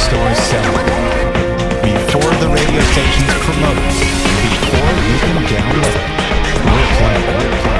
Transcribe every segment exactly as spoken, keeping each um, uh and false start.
stores sell it. Before the radio stations promote it. Before you can download it. We're playing. We're playing.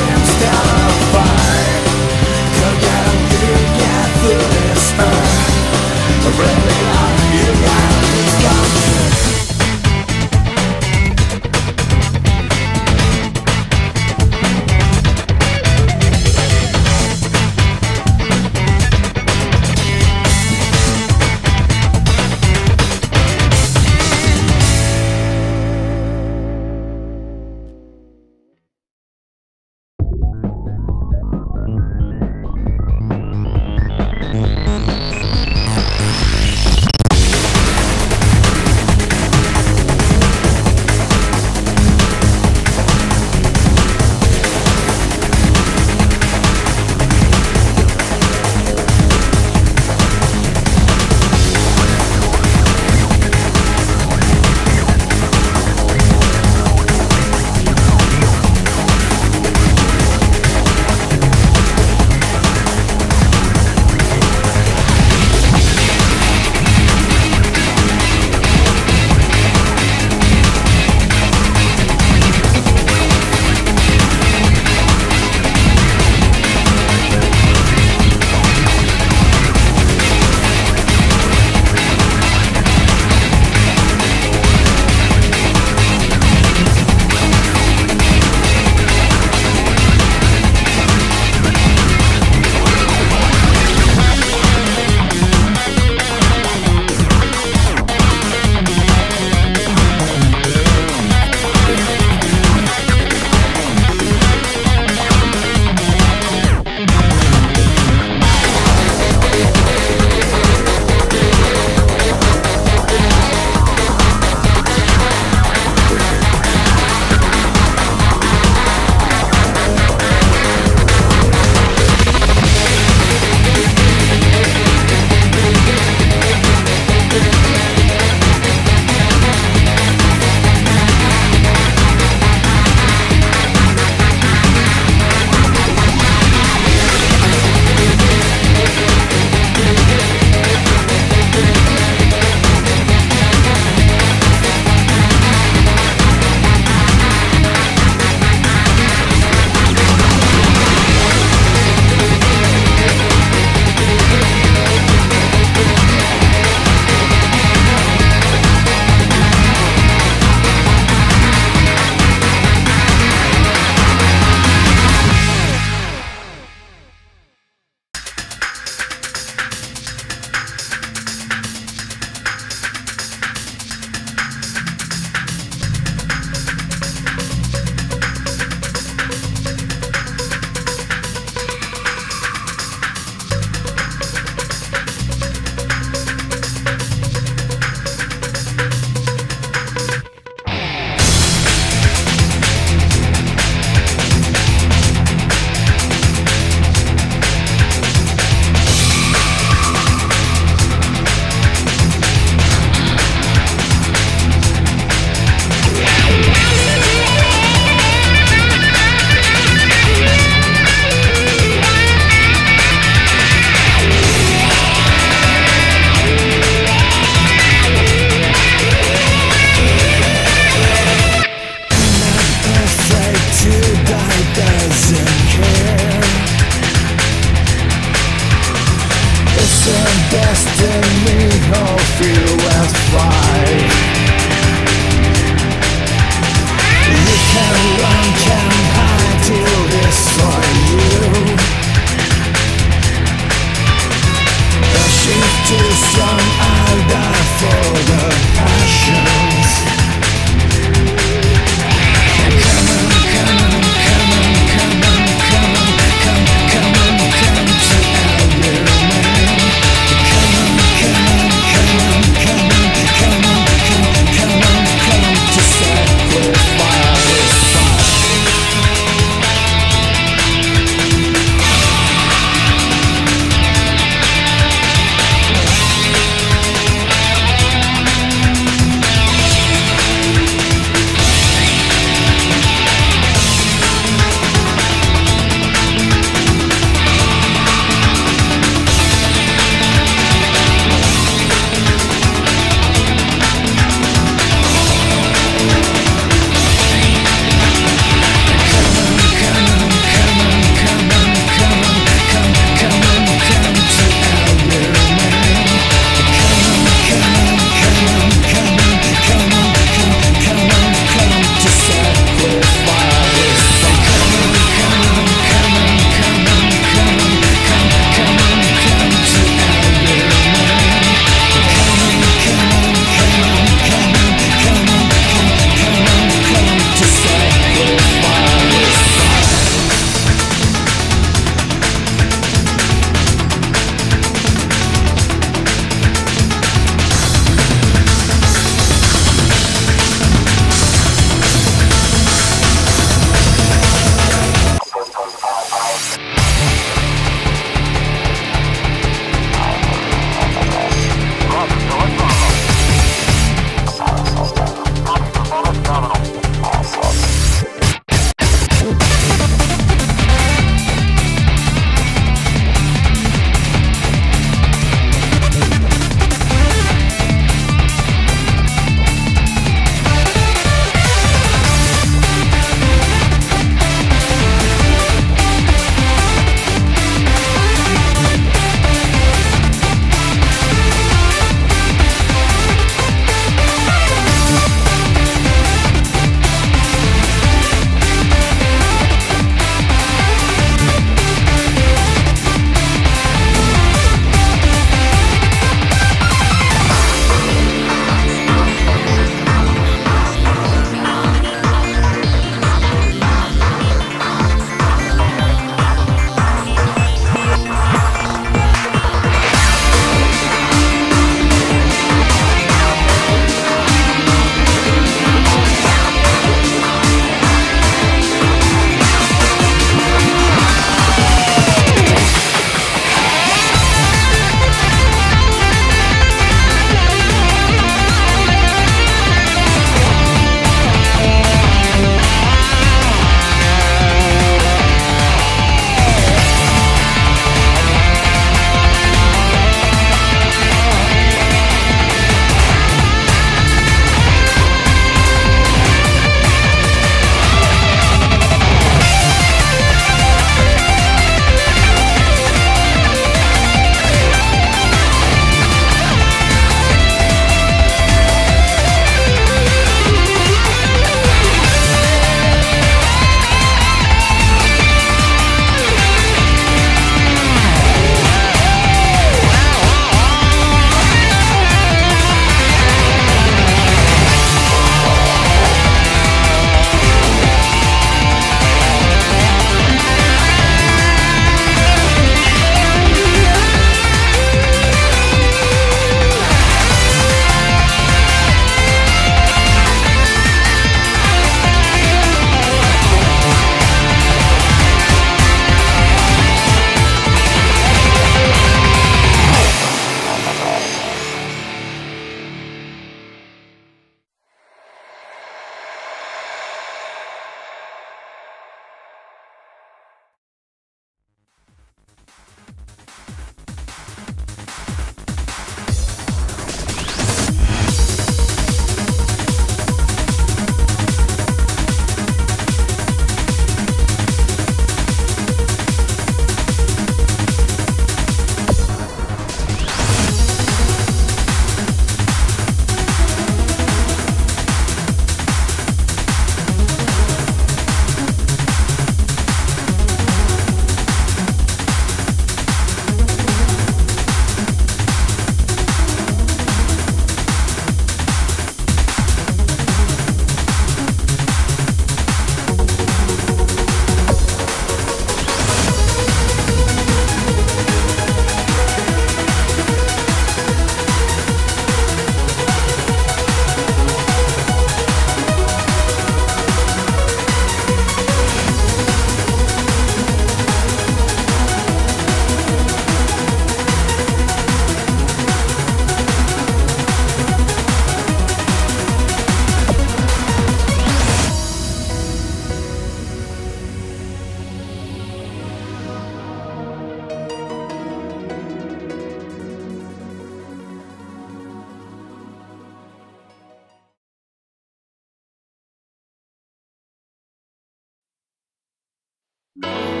We'll be right back.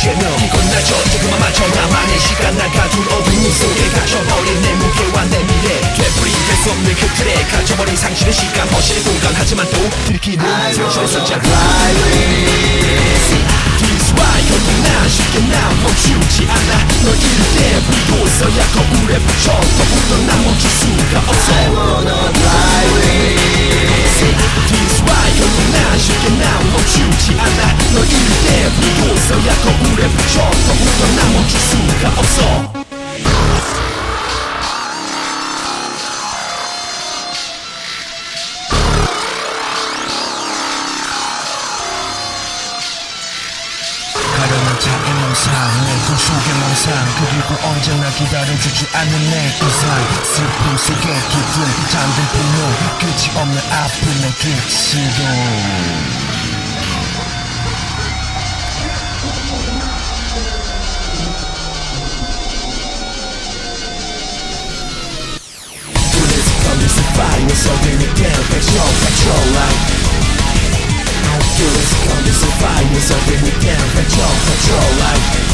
제명이 건너져 조금만 맞춰 나만의 시간 날 가둘 어둠 속에 갇혀버린 내 무게와 내 미래 되풀이될 수 없는 그 틀에 갇혀버린 상실의 시간 허실의 공간 하지만 또 들키는 상처에서 잘 This why 결국 난 쉽게 난 멈추지 않아 널 이때 밀고 있어야 거울에 붙여 더욱더 난 멈출 수가 없어 I wanna fly with This why 결국 난 쉽게 난 멈추지 않아 널 이때 밀고 있어야 거울에 붙여 더욱더 난 멈출 수가 없어 내 꿈속의 망상 그리고 언제나 기다려주지 않는 내 이상 슬픔 속에 기쁨 잠든 분노 끝이 없는 아픔의 끝이고 불에서 던져서 파이에서 들릴 때 백조 백조 라이 Let's come to survive yourself if we can Patrol, patrol life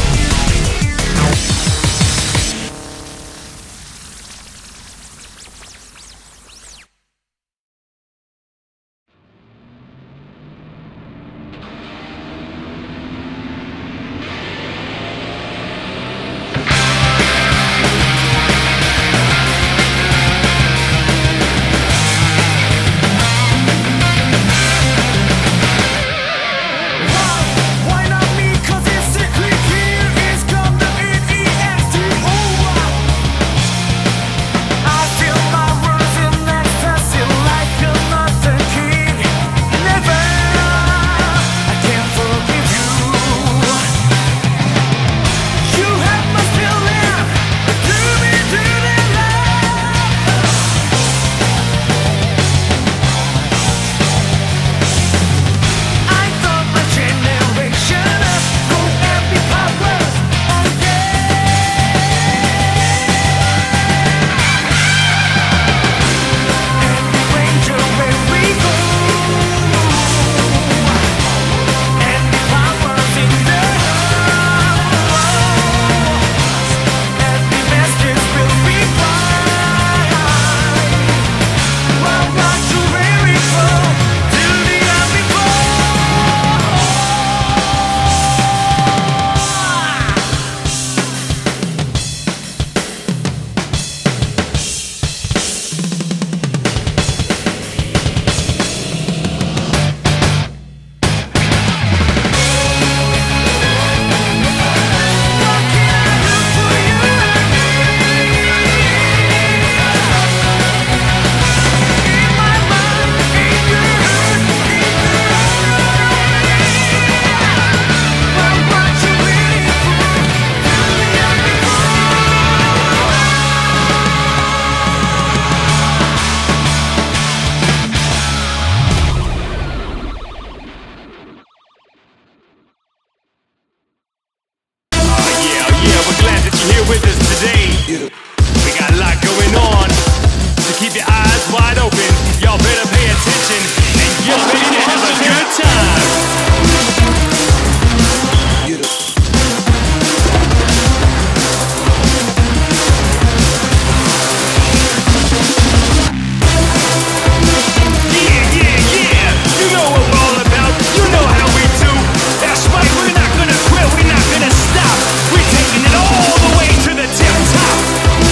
We're not gonna stop, we're taking it all the way to the tip top.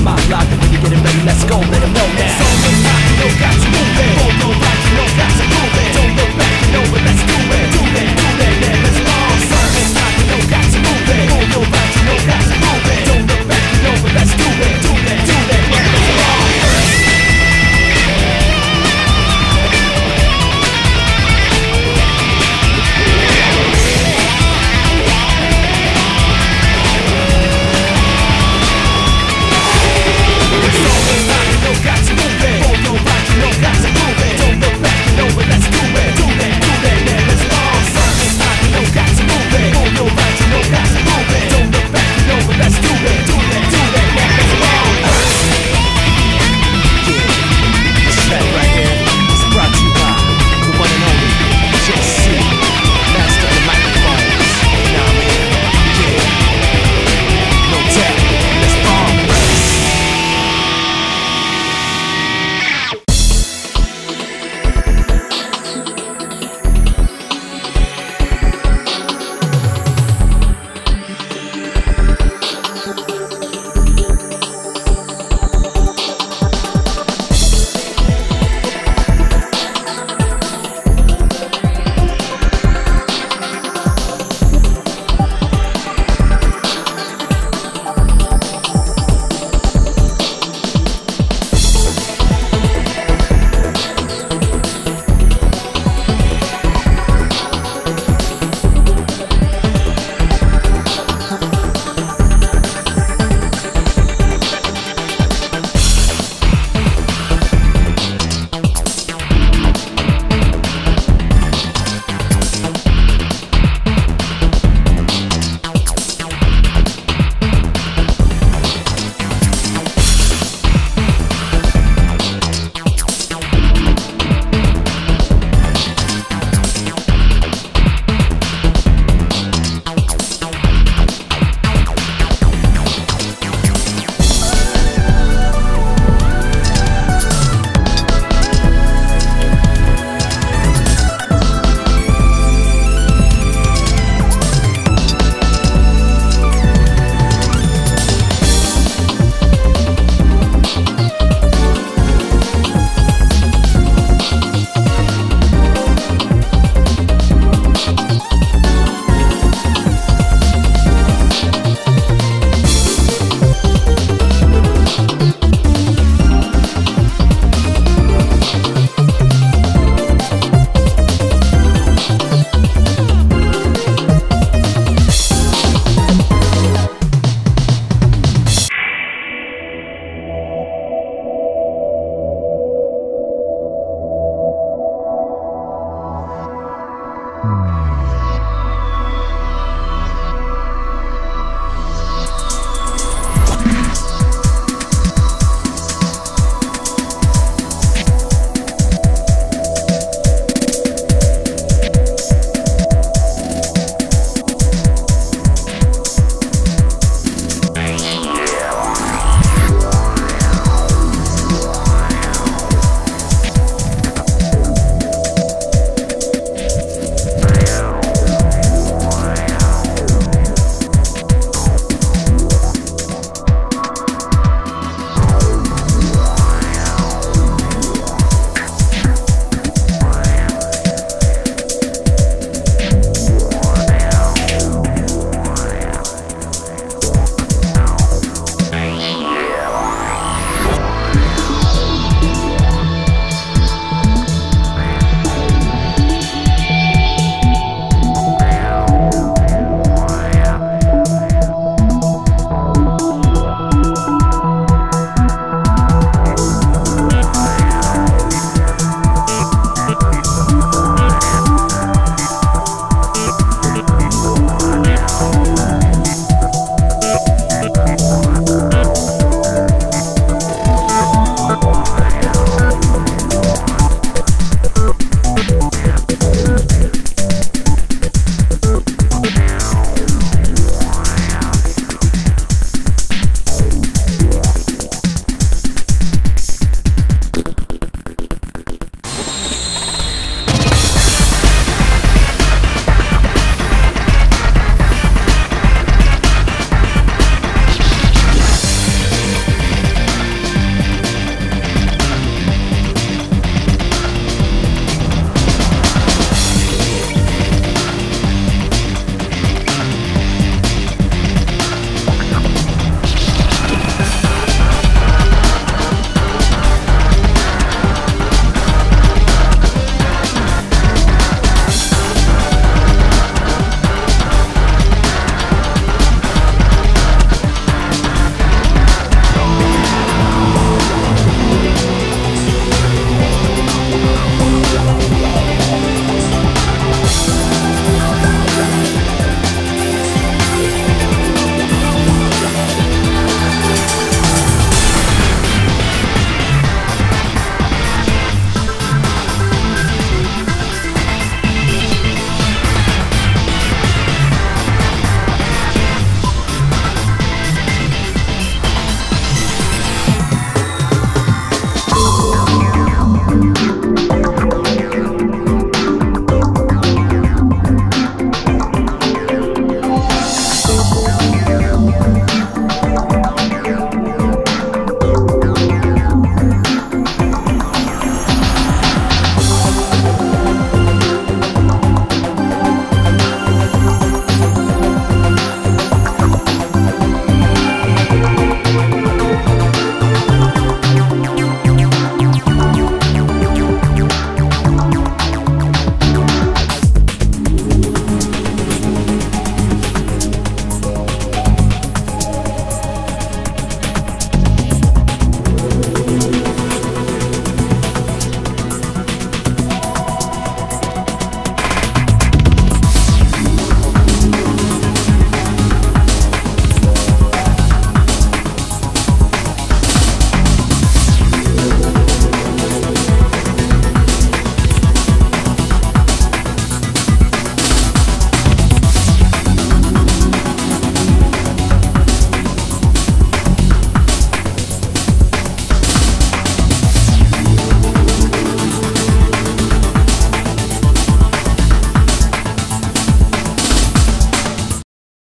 to my block. When you're getting ready, let's go, let them know now. It's always time, you know, got to move it. Fold no right, you know, got to move it. Don't look back, you know it, let's do it.